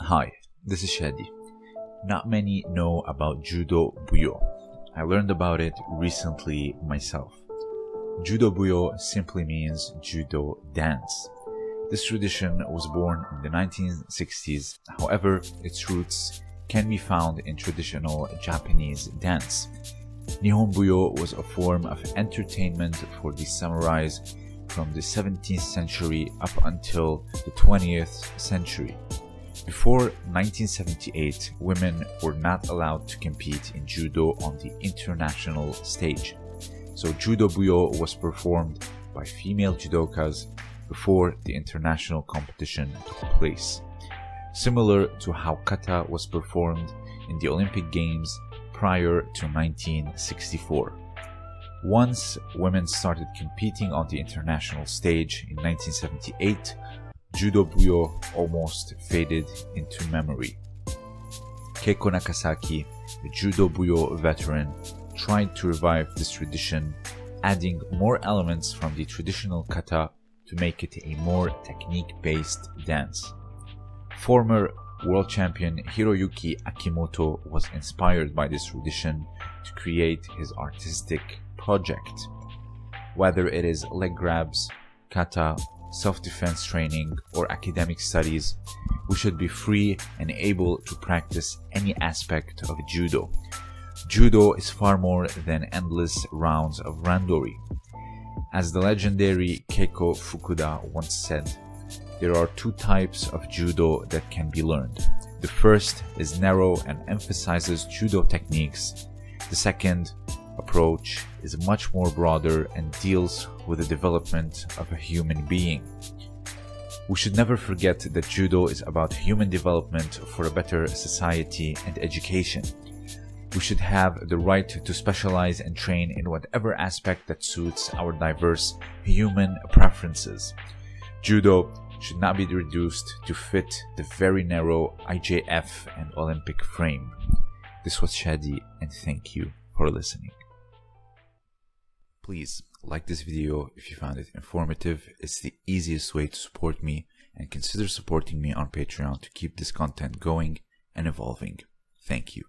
Hi, this is Chadi. Not many know about Judo Buyo. I learned about it recently myself. Judo Buyo simply means Judo dance. This tradition was born in the 1960s, however, its roots can be found in traditional Japanese dance. Nihon Buyo was a form of entertainment for the samurais from the 17th century up until the 20th century. Before 1978, women were not allowed to compete in judo on the international stage, so Judo Buyo was performed by female judokas before the international competition took place. Similar to how kata was performed in the Olympic Games prior to 1964. Once women started competing on the international stage in 1978, Judo Buyo almost faded into memory. Keiko Nakasaki, a Judo Buyo veteran, tried to revive this tradition, adding more elements from the traditional kata to make it a more technique-based dance. Former world champion Hiroyuki Akimoto was inspired by this tradition to create his artistic project. Whether it is leg grabs, kata, self-defense training, or academic studies, we should be free and able to practice any aspect of judo. Judo is far more than endless rounds of randori. As the legendary Keiko Fukuda once said, there are two types of judo that can be learned. The first is narrow and emphasizes judo techniques. The second approach is much more broader and deals with the development of a human being. We should never forget that judo is about human development for a better society and education. We should have the right to specialize and train in whatever aspect that suits our diverse human preferences. Judo should not be reduced to fit the very narrow IJF and Olympic frame. This was Chadi, and thank you for listening. Please like this video if you found it informative. It's the easiest way to support me, and consider supporting me on Patreon to keep this content going and evolving. Thank you.